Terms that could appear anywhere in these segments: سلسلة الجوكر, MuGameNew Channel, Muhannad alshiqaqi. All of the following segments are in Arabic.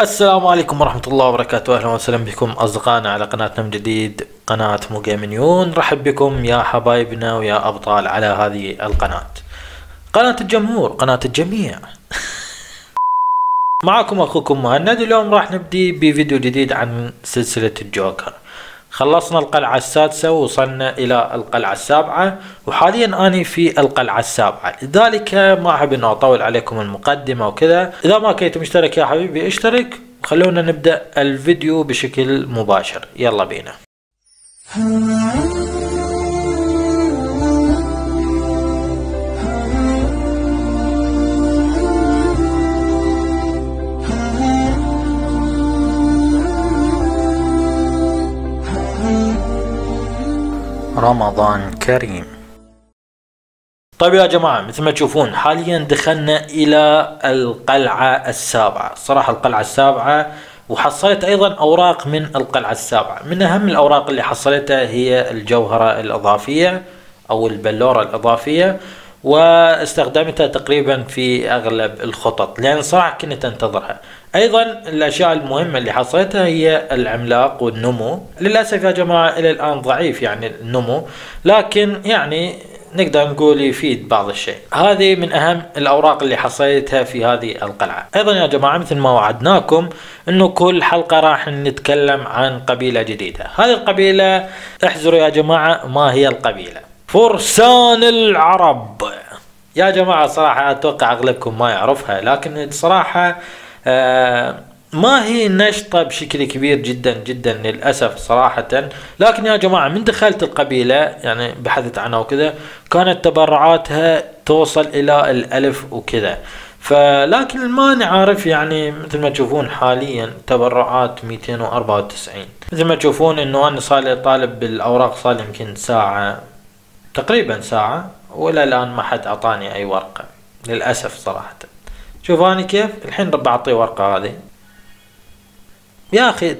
السلام عليكم ورحمة الله وبركاته. أهلا وسهلا بكم أصدقائنا على قناتنا من جديد، قناة MuGameNew. نرحب بكم يا حبايبنا ويا أبطال على هذه القناة، قناة الجمهور، قناة الجميع. معكم أخوكم مهند. اليوم راح نبدي بفيديو جديد عن سلسلة الجوكر. خلصنا القلعة السادسة ووصلنا إلى القلعة السابعة، وحاليا أنا في القلعة السابعة، لذلك ما أحب أن أطول عليكم المقدمة وكذا. إذا ما كنت مشترك يا حبيبي اشترك، وخلونا نبدأ الفيديو بشكل مباشر. يلا بينا. رمضان كريم. طيب يا جماعة، مثل ما تشوفون حاليا دخلنا الى القلعة السابعة. صراحة القلعة السابعة، وحصلت ايضا اوراق من القلعة السابعة. من اهم الاوراق اللي حصلتها هي الجوهرة الاضافية او البلورة الاضافية، واستخدمتها تقريبا في اغلب الخطط، لان صراحة كنت انتظرها. ايضا الاشياء المهمة اللي حصلتها هي العملاق والنمو. للاسف يا جماعة الى الان ضعيف يعني النمو، لكن يعني نقدر نقول يفيد بعض الشيء. هذه من اهم الاوراق اللي حصلتها في هذه القلعة. ايضا يا جماعة مثل ما وعدناكم انه كل حلقة راح نتكلم عن قبيلة جديدة. هذه القبيلة احذروا يا جماعة، ما هي القبيلة؟ فرسان العرب. يا جماعة صراحة اتوقع اغلبكم ما يعرفها، لكن صراحة ما هي نشطة بشكل كبير جدا جدا للأسف صراحة. لكن يا جماعة من دخلت القبيلة يعني بحثت عنها وكذا، كانت تبرعاتها توصل إلى 1000 وكذا، فلكن ما نعرف يعني مثل ما تشوفون حاليا تبرعات 294. مثل ما تشوفون إنه أنا صار لي طالب بالأوراق صار لي يمكن ساعة تقريبا، ساعة، ولا الآن ما حد أعطاني أي ورقة للأسف صراحة. شوف أنا كيف الحين رب أعطي ورقة هذه. يا أخي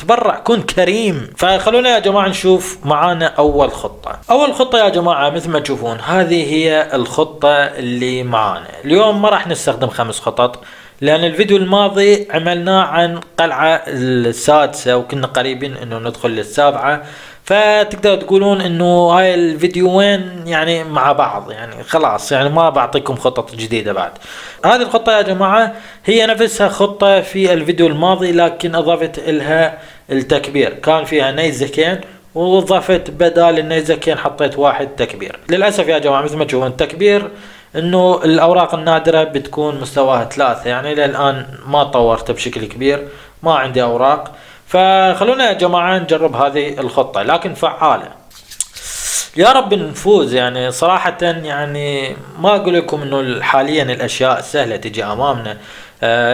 تبرع كن كريم. فخلونا يا جماعة نشوف معانا أول خطة. أول خطة يا جماعة مثل ما تشوفون هذه هي الخطة اللي معانا اليوم. ما راح نستخدم 5 خطط، لأن الفيديو الماضي عملناه عن قلعة السادسة وكنا قريبين إنه ندخل للسابعة، فتقدر تقولون انه هاي الفيديوين يعني مع بعض، يعني خلاص يعني ما بعطيكم خطط جديدة بعد. هذه الخطة يا جماعة هي نفسها خطة في الفيديو الماضي، لكن اضافت لها التكبير. كان فيها نيزكين واضافت بدال النيزكين حطيت 1 تكبير. للأسف يا جماعة مثل ما تشوفون التكبير انه الاوراق النادرة بتكون مستواها 3، يعني للآن ما طورت بشكل كبير، ما عندي اوراق. فخلونا يا جماعة نجرب هذه الخطة لكن فعالة. يا رب نفوز. يعني صراحة يعني ما اقول لكم انه حاليا الاشياء سهلة تجي امامنا،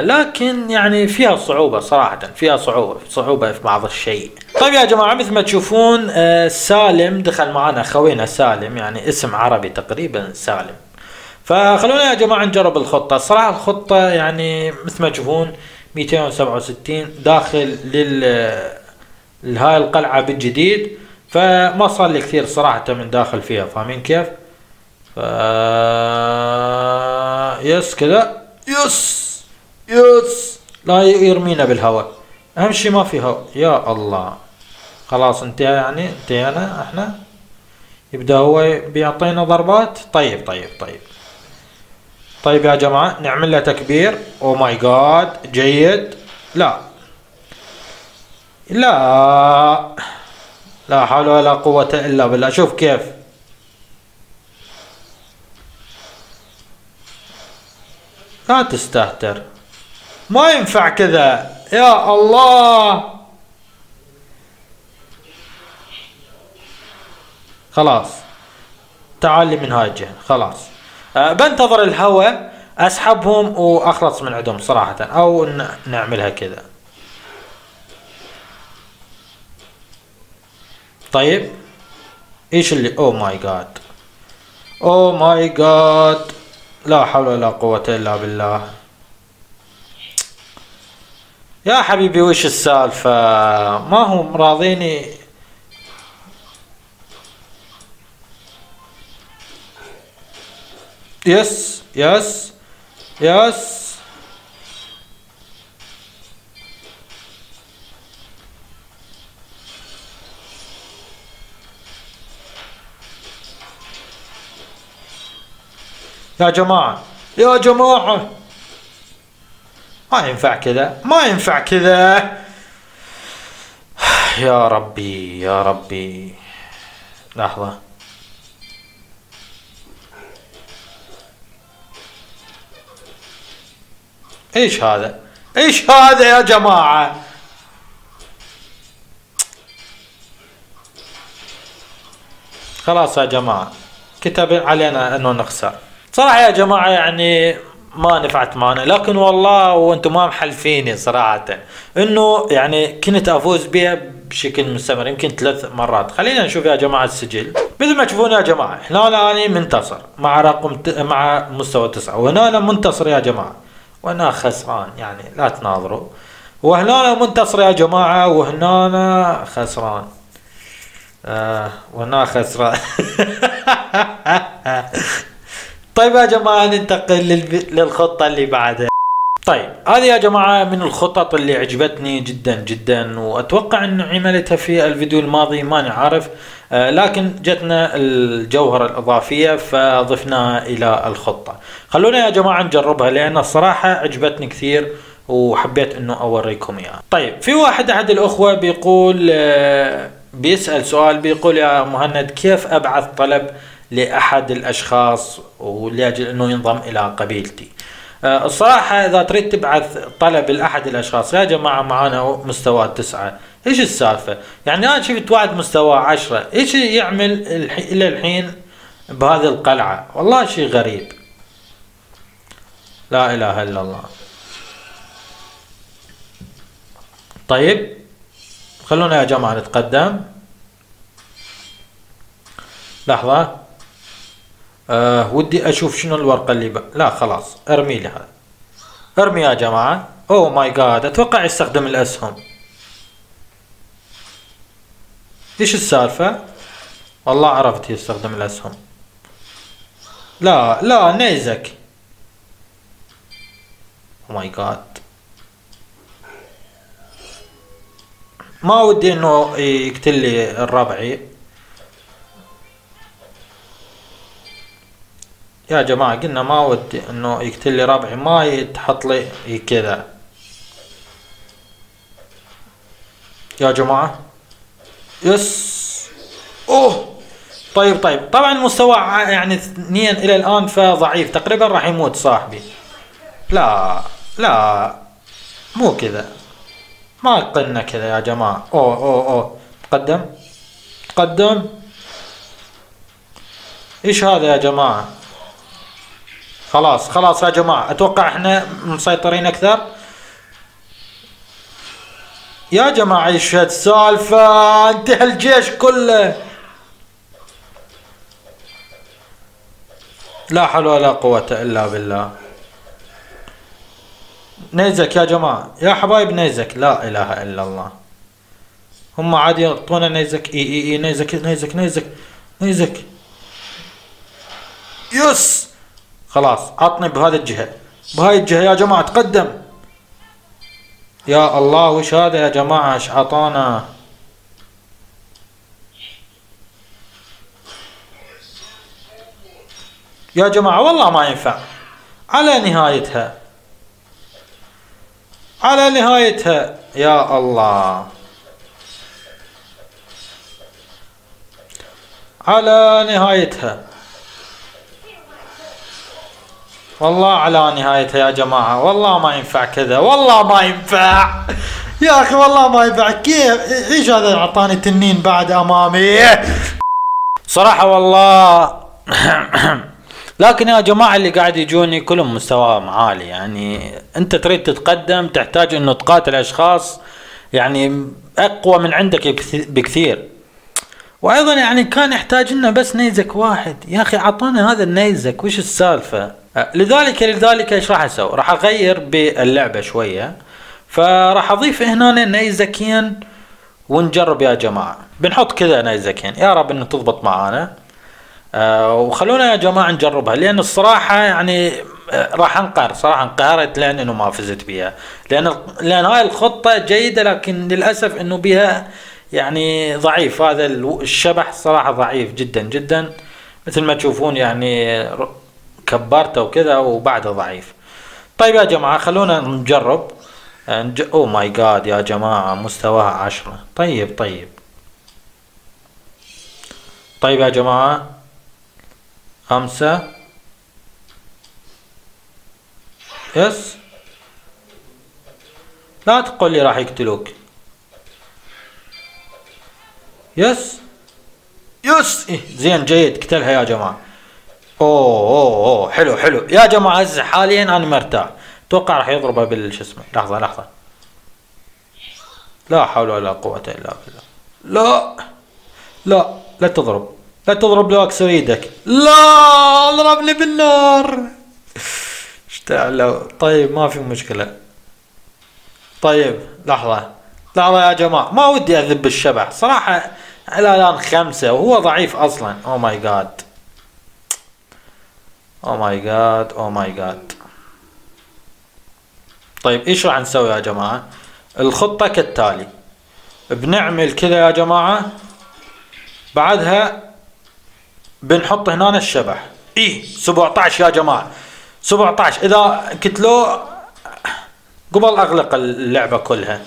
لكن يعني فيها صعوبة صراحة، فيها صعوبة في بعض الشيء. طيب يا جماعة مثل ما تشوفون سالم دخل معنا، خوينا سالم، يعني اسم عربي تقريبا سالم. فخلونا يا جماعة نجرب الخطة. صراحة الخطة يعني مثل ما تشوفون 267 داخل لهاي القلعة بالجديد، فما صار لي كثير صراحة من داخل فيها، فاهمين كيف؟ يس كذا، يس لا يرمينا بالهواء، اهم شي ما في هواء. يا الله خلاص انتهى، يعني انتهينا احنا، يبدأ هو بيعطينا ضربات. طيب طيب طيب طيب يا جماعة نعمل له تكبير. او ماي جاد جيد. لا لا لا حول ولا قوة الا بالله. شوف كيف لا تستهتر، ما ينفع كذا. يا الله خلاص تعالي من هاي الجهة. خلاص بنتظر الهواء اسحبهم واخلص من عندهم صراحة، او نعملها كذا. طيب ايش اللي او ماي جاد، او ماي جاد، لا حول ولا قوة الا بالله. يا حبيبي وش السالفة، ما هم راضيني. يس يس يس يا جماعة يا جماعة، ما ينفع كذا، ما ينفع كذا. يا ربي يا ربي، لحظة. ايش هذا؟ ايش هذا يا جماعة؟ خلاص يا جماعة، كتب علينا انه نخسر صراحة يا جماعة، يعني ما نفعت معنا، لكن والله وانتم ما محلفيني صراحة انه يعني كنت افوز بها بشكل مستمر، يمكن 3 مرات. خلينا نشوف يا جماعة السجل. مثل ما تشوفون يا جماعة، هنا انا منتصر مع مع مستوى 9، وهنا انا منتصر يا جماعة، وهنا خسران، يعني لا تناظروا. وهنا انا منتصر يا جماعة، وهنا انا خسران. وهنا خسران. طيب يا جماعة، ننتقل للخطة اللي بعدها. طيب هذه يا جماعة من الخطط اللي عجبتني جدا جدا، واتوقع انه عملتها في الفيديو الماضي، ماني عارف، لكن جتنا الجوهرة الاضافية فضفناها الى الخطة. خلونا يا جماعة نجربها، لان الصراحة عجبتني كثير وحبيت انه اوريكم اياها. طيب في واحد احد الاخوة بيقول، بيسأل سؤال بيقول: يا مهند، كيف ابعث طلب لأحد الأشخاص ولأجل أنه ينضم إلى قبيلتي؟ الصراحة إذا تريد تبعث طلب لأحد الأشخاص يا جماعة، معانا مستوى 9، إيش السالفة؟ يعني أنا شفت واحد مستوى 10 إيش يعمل إلى الحين بهذه القلعة؟ والله شيء غريب، لا إله إلا الله. طيب خلونا يا جماعة نتقدم. لحظة، ودي اشوف شنو الورقه اللي لا خلاص، ارمي لها، ارمي يا جماعه. اوه ماي جاد، اتوقع يستخدم الاسهم. ايش السالفه؟ والله عرفت يستخدم الاسهم. لا لا نيزك، اوه ماي جاد، ما ودي انه يقتل لي الربعي. يا جماعة قلنا ما ودي انه يقتل لي ربعي، ما يتحط لي كذا يا جماعة. يس، اوه طيب طيب. طبعا مستوى يعني 2 الى الان فضعيف تقريبا، راح يموت صاحبي. لا لا مو كذا، ما قلنا كذا يا جماعة. اوه اوه اوه، تقدم تقدم. ايش هذا يا جماعة؟ خلاص خلاص يا جماعة، اتوقع احنا مسيطرين اكثر يا جماعة. ايش هالسالفة؟ انتهى الجيش كله، لا حول ولا قوة الا بالله. نيزك يا جماعة، يا حبايب نيزك، لا اله الا الله. هم عادي يعطونا نيزك. اي اي اي، نيزك نيزك نيزك نيزك. يس خلاص، عطني بهذه الجهة، بهاي الجهة يا جماعة، تقدم. يا الله، وش هذا يا جماعة؟ ايش عطانا؟ يا جماعة والله ما ينفع. على نهايتها، على نهايتها. يا الله، على نهايتها، والله على نهايتها يا جماعة. والله ما ينفع كذا، والله ما ينفع. يا أخي والله ما ينفع. كيف؟ إيش هذا؟ أعطاني تنين بعد أمامي صراحة والله. لكن يا جماعة اللي قاعد يجوني كلهم مستواهم عالي، يعني أنت تريد تتقدم تحتاج أنه تقاتل أشخاص يعني أقوى من عندك بكثير. وأيضا يعني كان يحتاج لنا بس نيزك واحد، يا أخي أعطانا هذا النيزك، وش السالفة؟ لذلك ايش راح اسوي؟ راح اغير باللعبه شويه، فراح اضيف هنا نيزكين ونجرب يا جماعه. بنحط كذا نيزكين، يا رب انه تضبط معانا. وخلونا يا جماعه نجربها، لان الصراحه يعني راح انقهر صراحه. انقهرت لان انه ما فزت بها، لان هاي الخطه جيده، لكن للاسف انه بها يعني ضعيف. هذا الشبح صراحه ضعيف جدا جدا، مثل ما تشوفون يعني كبرته وكذا وبعده ضعيف. طيب يا جماعة خلونا نجرب. اوه ماي جاد يا جماعة مستواها 10. طيب يا جماعة 5 يس. لا تقول لي راح يقتلوك. يس يس إيه. زين جيد قتلها يا جماعة. اوه حلو حلو يا جماعة. هسه حاليا انا مرتاح. اتوقع راح يضربه بالش اسمه. لحظة لحظة. لا حول ولا قوة الا بالله. لا لا لا تضرب لا تضرب لو اكسر ايدك. لا اضربني بالنار. اشتعلوا. طيب ما في مشكلة. طيب لحظة لحظة يا جماعة. ما ودي اذب الشبح صراحة. الى الان 5 وهو ضعيف اصلا. او ماي جاد او ماي جاد او ماي جاد. طيب ايش راح نسوي يا جماعة؟ الخطة كالتالي. بنعمل كذا يا جماعة. بعدها بنحط هنا الشبح. ايه 17 يا جماعة 17. اذا قتلوه قبل اغلق اللعبة كلها.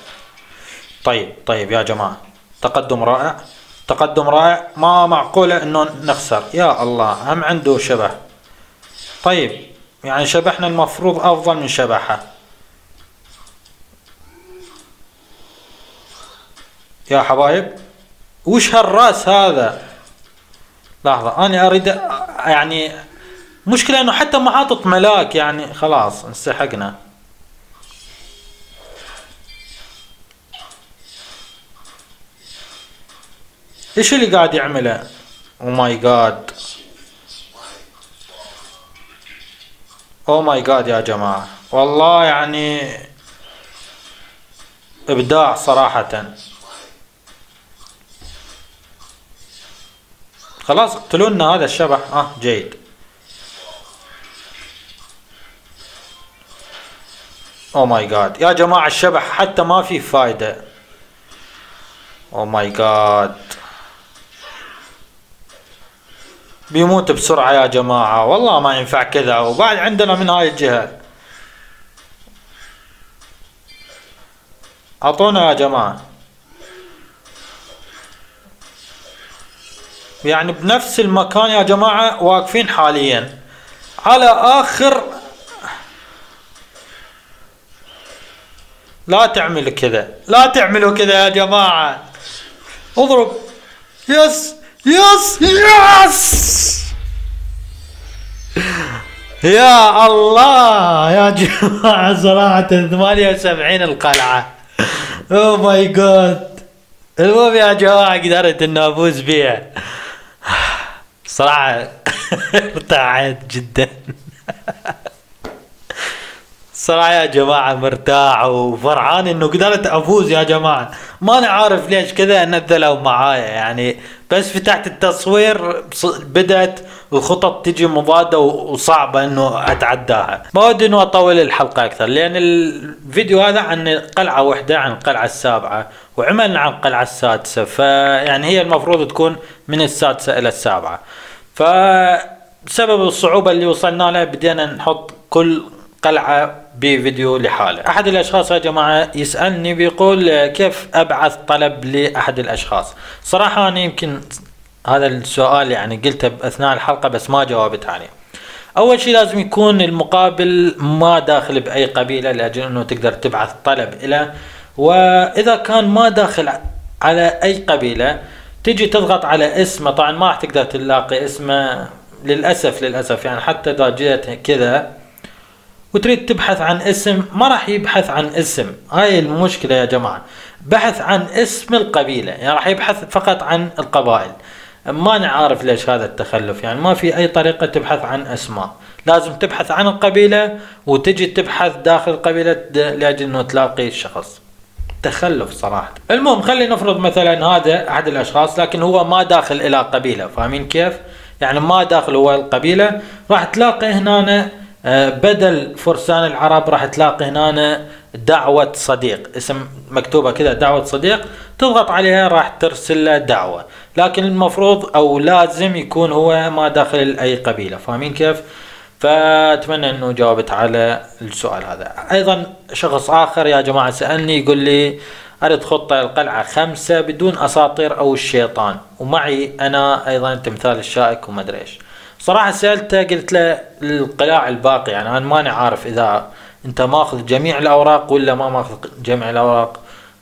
طيب يا جماعة تقدم رائع تقدم رائع. ما معقولة انه نخسر. يا الله هم عنده شبح. طيب يعني شبحنا المفروض افضل من شبحه. يا حبايب وش هالراس هذا؟ لحظة انا اريد يعني مشكلة انه حتى ما حاطط ملاك. يعني خلاص انسحقنا. ايش اللي قاعد يعمله؟ او ماي جاد او ماي جاد يا جماعة. والله يعني ابداع صراحة. خلاص اقتلونا هذا الشبح. جيد. او ماي جاد يا جماعة الشبح حتى ما في فايدة. او ماي جاد بيموت بسرعة يا جماعة. والله ما ينفع كذا. وبعد عندنا من هاي الجهة. اعطونا يا جماعة. يعني بنفس المكان يا جماعة واقفين حاليا على اخر. لا تعملوا كذا لا تعملوا كذا يا جماعة. اضرب. يس يس يس. يا الله يا جماعة صراحة 78 القلعة. او ماي جاد. المهم يا جماعة قدرت اني افوز بيها صراحة. ارتاحت جدا صراحة يا جماعة. مرتاح وفرحان انه قدرت افوز يا جماعة. ما انا عارف ليش كذا نذلوا معايا. يعني بس فتحت التصوير بدأت الخطط تجي مضادة وصعبة انه اتعداها. ما ودي انه اطول الحلقة اكثر لان الفيديو هذا عن قلعة واحدة عن القلعة السابعة وعملنا عن القلعة السادسة. فيعني هي المفروض تكون من السادسة الى السابعة. فبسبب الصعوبة اللي وصلنا لها بدينا نحط كل قلعة بفيديو لحاله. احد الاشخاص يا جماعة يسألني بيقول كيف ابعث طلب لاحد الاشخاص. صراحة انا يمكن هذا السؤال يعني قلته باثناء الحلقة بس ما جاوبت عليه. اول شيء لازم يكون المقابل ما داخل باي قبيلة لاجل انه تقدر تبعث طلب له. واذا كان ما داخل على اي قبيلة تجي تضغط على اسمه. طبعا ما راح تقدر تلاقي اسمه للاسف للاسف. يعني حتى اذا جيت كذا وتريد تبحث عن اسم ما راح يبحث عن اسم. هاي المشكلة يا جماعة. بحث عن اسم القبيلة يعني راح يبحث فقط عن القبائل. ما نعرف ليش هذا التخلف. يعني ما في اي طريقة تبحث عن اسماء. لازم تبحث عن القبيلة وتجي تبحث داخل القبيلة لاجل انه تلاقي الشخص. تخلف صراحة. المهم خلينا نفرض مثلا هذا احد الاشخاص لكن هو ما داخل الى قبيلة. فاهمين كيف؟ يعني ما داخل هو القبيلة. راح تلاقي هنا بدل فرسان العرب راح تلاقي هنا دعوة صديق. اسم مكتوبة كذا دعوة صديق. تضغط عليها راح ترسل له دعوة. لكن المفروض او لازم يكون هو ما داخل اي قبيلة. فاهمين كيف؟ فأتمنى أنه جاوبت على السؤال هذا. أيضا شخص آخر يا جماعة سألني يقول لي أريد خطة القلعة 5 بدون أساطير أو الشيطان، ومعي أنا أيضا تمثال الشائك وما أدري إيش. صراحة سألته قلت له القلاع الباقي، يعني أنا ماني عارف إذا أنت ماخذ جميع الأوراق ولا ما ماخذ جميع الأوراق،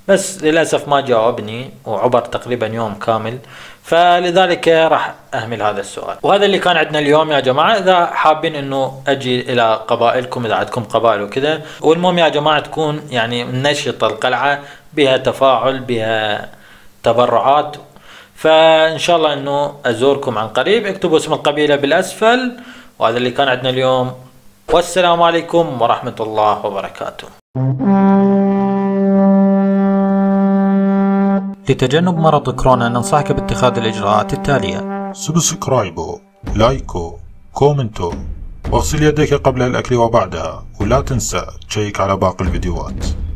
بس للأسف ما جاوبني وعبر تقريبا يوم كامل، فلذلك راح أهمل هذا السؤال. وهذا اللي كان عندنا اليوم يا جماعة. إذا حابين أنه أجي إلى قبائلكم إذا عندكم قبائل وكذا، والمهم يا جماعة تكون يعني نشطة القلعة، بها تفاعل، بها تبرعات، فإن شاء الله أنه أزوركم عن قريب. اكتبوا اسم القبيلة بالأسفل. وهذا اللي كان عندنا اليوم، والسلام عليكم ورحمة الله وبركاته. لتجنب مرض كورونا ننصحك باتخاذ الإجراءات التالية: سبسكرايبو، لايكو، كومنتو، واغسل يديك قبل الأكل وبعدها، ولا تنسى تشيك على باقي الفيديوهات.